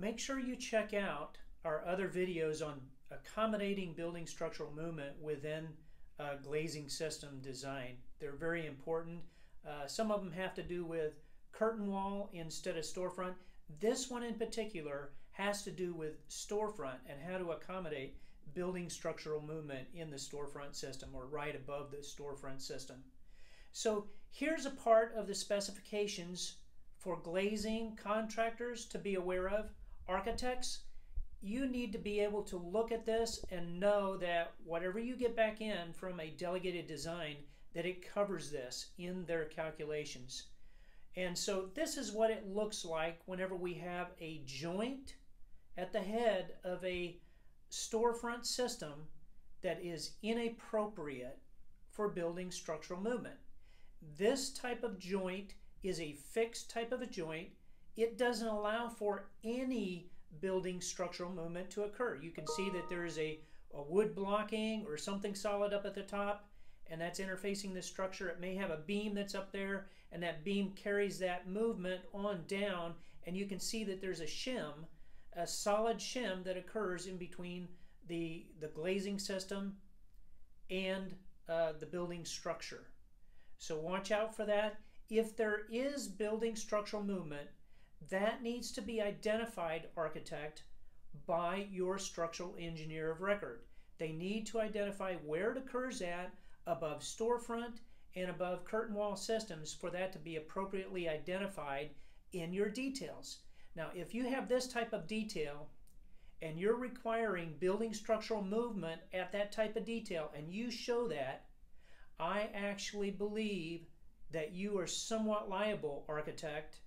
Make sure you check out our other videos on accommodating building structural movement within glazing system design. They're very important. Some of them have to do with curtain wall instead of storefront. This one in particular has to do with storefront and how to accommodate building structural movement in the storefront system or right above the storefront system. So here's a part of the specifications for glazing contractors to be aware of. Architects, you need to be able to look at this and know that whatever you get back in from a delegated design, that it covers this in their calculations. And so this is what it looks like whenever we have a joint at the head of a storefront system that is inappropriate for building structural movement. This type of joint is a fixed type of a joint. It doesn't allow for any building structural movement to occur. You can see that there is a wood blocking or something solid up at the top, and that's interfacing the structure. It may have a beam that's up there, and that beam carries that movement on down, and you can see that there's a shim, a solid shim that occurs in between the glazing system and the building structure. So watch out for that. If there is building structural movement, that needs to be identified, architect, by your structural engineer of record. They need to identify where it occurs at above storefront and above curtain wall systems for that to be appropriately identified in your details. Now, if you have this type of detail and you're requiring building structural movement at that type of detail and you show that, I actually believe that you are somewhat liable, architect,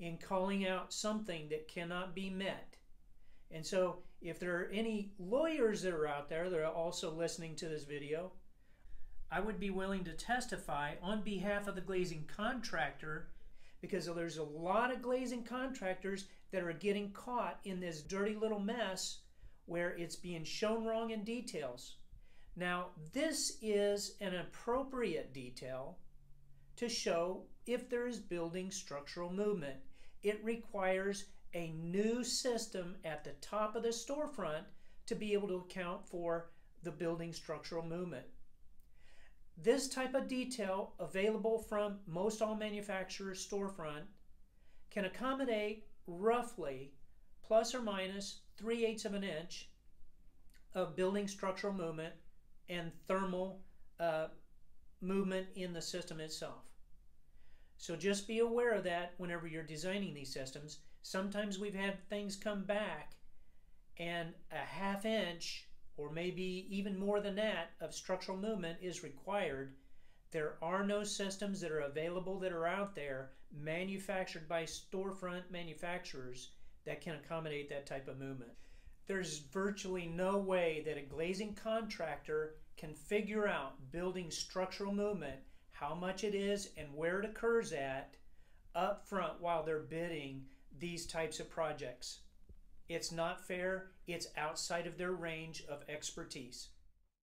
in calling out something that cannot be met. And so if there are any lawyers that are out there that are also listening to this video, I would be willing to testify on behalf of the glazing contractor, because there's a lot of glazing contractors that are getting caught in this dirty little mess where it's being shown wrong in details. Now, this is an appropriate detail to show if there is building structural movement. It requires a new system at the top of the storefront to be able to account for the building structural movement. This type of detail, available from most all manufacturers' storefront, can accommodate roughly plus or minus 3/8 of an inch of building structural movement and thermal movement in the system itself. So just be aware of that whenever you're designing these systems. Sometimes we've had things come back and a 1/2 inch or maybe even more than that of structural movement is required. There are no systems that are available that are out there manufactured by storefront manufacturers that can accommodate that type of movement. There's virtually no way that a glazing contractor can figure out building structural movement, how much it is and where it occurs at, up front while they're bidding these types of projects. It's not fair. It's outside of their range of expertise.